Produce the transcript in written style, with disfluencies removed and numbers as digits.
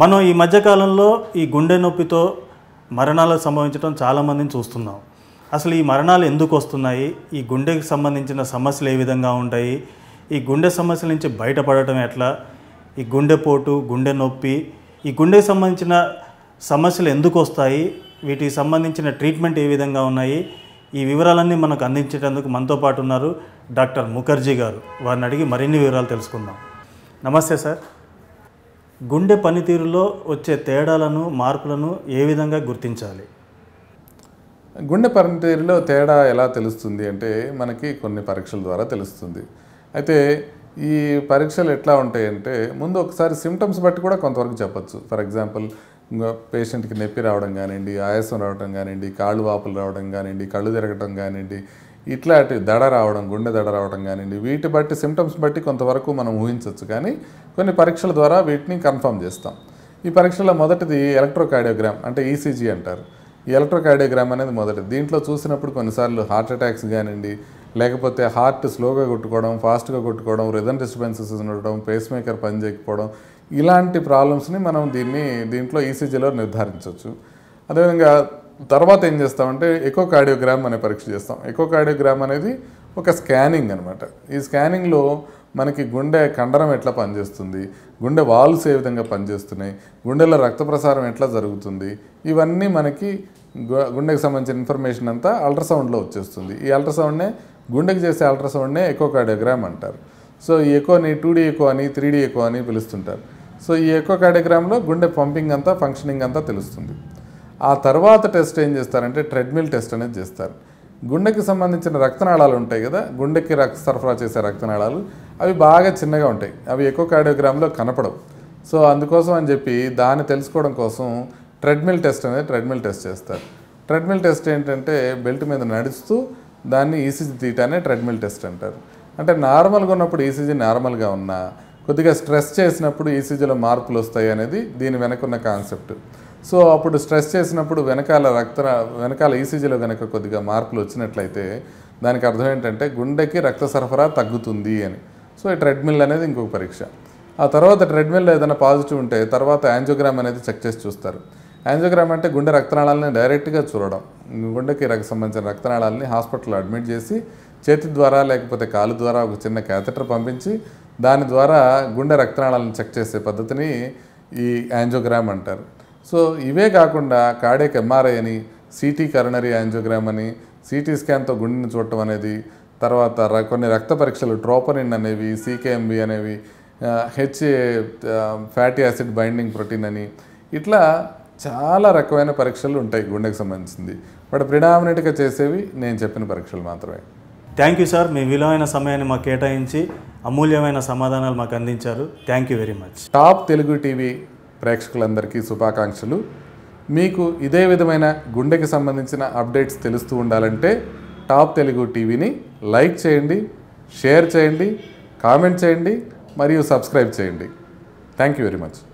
మనం ఈ మధ్య కాలంలో ఈ గుండె నొప్పితో మరణాలు సంభవించడం చాలా మందిని చూస్తున్నాం. అసలు ఈ మరణాలు ఎందుకు వస్తున్నాయి? ఈ గుండెకి సంబంధించిన సమస్యలు ఏ విధంగా ఉంటాయి? ఈ గుండె సమస్యల నుంచి బయటపడటం ఎట్లా? ఈ గుండెపోటు, గుండె నొప్పి, ఈ గుండెకి సంబంధించిన సమస్యలు ఎందుకు వస్తాయి? వీటికి సంబంధించిన ట్రీట్మెంట్ ఏ విధంగా ఉన్నాయి? ఈ వివరాలన్నీ మనకు అందించేటందుకు మనతో పాటు ఉన్నారు డాక్టర్ ముఖర్జీ గారు. వారిని అడిగి మరిన్ని వివరాలు తెలుసుకుందాం. నమస్తే సార్. గుండె పనితీరులో వచ్చే తేడాలను, మార్పులను ఏ విధంగా గుర్తించాలి? గుండె పనితీరులో తేడా ఎలా తెలుస్తుంది అంటే మనకి కొన్ని పరీక్షల ద్వారా తెలుస్తుంది. అయితే ఈ పరీక్షలు ఎట్లా ఉంటాయంటే ముందు ఒకసారి సిమ్టమ్స్ బట్టి కూడా కొంతవరకు చెప్పచ్చు. ఫర్ ఎగ్జాంపుల్, పేషెంట్కి నొప్పి రావడం కానివ్వండి, ఆయాసం రావడం కానివ్వండి, కాళ్ళు వాపులు రావడం కానివ్వండి, కళ్ళు తిరగటం కానివ్వండి, ఇట్లాంటి దడ రావడం, గుండె దడ రావడం కానివ్వండి, వీటి బట్టి సిమ్టమ్స్ బట్టి కొంతవరకు మనం ఊహించవచ్చు. కానీ కొన్ని పరీక్షల ద్వారా వీటిని కన్ఫర్మ్ చేస్తాం. ఈ పరీక్షలో మొదటిది ఎలక్ట్రోకార్డియోగ్రామ్ అంటే ఈసీజీ అంటారు. ఈ ఎలక్ట్రోకార్డియోగ్రామ్ అనేది మొదటిది. దీంట్లో చూసినప్పుడు కొన్నిసార్లు హార్ట్ అటాక్స్ కానివ్వండి, లేకపోతే హార్ట్ స్లోగా కొట్టుకోవడం, ఫాస్ట్గా కొట్టుకోవడం, రిథమ్ డిస్టర్బెన్సెస్ ఉండడం, పేస్ మేకర్ పని చేయకపోవడం, ఇలాంటి ప్రాబ్లమ్స్ని మనం దీంట్లో ఈసీజీలో నిర్ధారించవచ్చు. అదేవిధంగా తర్వాత ఏం చేస్తామంటే ఎకో కార్డియోగ్రామ్ అనే పరీక్ష చేస్తాం. ఎకో కార్డియోగ్రామ్ అనేది ఒక స్కానింగ్ అనమాట. ఈ స్కానింగ్లో మనకి గుండె కండరం ఎట్లా పనిచేస్తుంది, గుండె వాల్వ్స్ ఏ విధంగా పనిచేస్తున్నాయి, గుండెలో రక్త ప్రసారం ఎట్లా జరుగుతుంది, ఇవన్నీ మనకి గుండెకి సంబంధించిన ఇన్ఫర్మేషన్ అంతా అల్ట్రాసౌండ్లో వచ్చేస్తుంది. ఈ అల్ట్రాసౌండ్నే, గుండెకి చేసే అల్ట్రాసౌండ్నే ఎకో కార్డియోగ్రామ్ అంటారు. సో ఈ ఎకోని 2D ఎకో అని, 3D ఎకో అని పిలుస్తుంటారు. సో ఈ ఎకో కార్డియోగ్రామ్లో గుండె పంపింగ్ అంతా, ఫంక్షనింగ్ అంతా తెలుస్తుంది. ఆ తర్వాత టెస్ట్ ఏం చేస్తారంటే ట్రెడ్మిల్ టెస్ట్ అనేది చేస్తారు. గుండెకి సంబంధించిన రక్తనాళాలు ఉంటాయి కదా, గుండెకి సరఫరా చేసే రక్తనాళాలు, అవి బాగా చిన్నగా ఉంటాయి, అవి ఎకో కార్డియోగ్రామ్లో కనపడవు. సో అందుకోసం అని చెప్పి దాన్ని తెలుసుకోవడం కోసం ట్రెడ్మిల్ టెస్ట్ చేస్తారు. ట్రెడ్మిల్ టెస్ట్ ఏంటంటే బెల్ట్ మీద నడుస్తూ దాన్ని ఈసీజీ తీయటాన్ని ట్రెడ్మిల్ టెస్ట్ అంటారు. అంటే నార్మల్గా ఉన్నప్పుడు ఈసీజీ నార్మల్గా ఉన్నా, కొద్దిగా స్ట్రెస్ చేసినప్పుడు ఈసీజీలో మార్పులు వస్తాయి అనేది దీని వెనకున్న కాన్సెప్ట్. సో అప్పుడు స్ట్రెస్ చేసినప్పుడు వెనకాల ఈసీజీలో కనుక కొద్దిగా మార్పులు వచ్చినట్లయితే దానికి అర్థం ఏంటంటే గుండెకి రక్త సరఫరా తగ్గుతుంది అని. సో ఈ ట్రెడ్మిల్ అనేది ఇంకొక పరీక్ష. ఆ తర్వాత ట్రెడ్మిల్లో ఏదైనా పాజిటివ్ ఉంటే తర్వాత యాంజియోగ్రామ్ అనేది చెక్ చేసి చూస్తారు. యాంజియోగ్రామ్ అంటే గుండె రక్తనాళాలని డైరెక్ట్గా చూడడం. గుండెకి సంబంధించిన రక్తనాళాలని హాస్పిటల్లో అడ్మిట్ చేసి చేతి ద్వారా లేకపోతే కాలు ద్వారా ఒక చిన్న క్యాథెటర్ పంపించి దాని ద్వారా గుండె రక్తనాళాలను చెక్ చేసే పద్ధతిని ఈ యాంజియోగ్రామ్ అంటారు. సో ఇవే కాకుండా కార్డియాక్ ఎంఆర్ఐ అని, సిటీ కరోనరీ యాంజియోగ్రామ్ అని, సిటీ స్కాన్తో గుండెని చూడటం అనేది, తర్వాత కొన్ని రక్త పరీక్షలు ట్రోపోనిన్ అనేవి, సీకేఎంబి అనేవి, ఫ్యాటీ యాసిడ్ బైండింగ్ ప్రోటీన్ అని, ఇట్లా చాలా రకమైన పరీక్షలు ఉంటాయి గుండెకి సంబంధించింది. బట్ ప్రిడామినెంట్గా చేసేవి నేను చెప్పిన పరీక్షలు మాత్రమే. థ్యాంక్ యూ సార్, మీ విలువైన సమయాన్ని మాకు కేటాయించి అమూల్యమైన సమాధానాలు మాకు అందించారు. Thank you very much. Top Telugu TV ప్రేక్షకులందరికీ శుభాకాంక్షలు. మీకు ఇదే విధమైన గుండెకి సంబంధించిన అప్డేట్స్ తెలుస్తూ ఉండాలంటే టాప్ తెలుగు టీవీని లైక్ చేయండి, షేర్ చేయండి, కామెంట్ చేయండి, మరియు సబ్స్క్రైబ్ చేయండి. Thank you very much.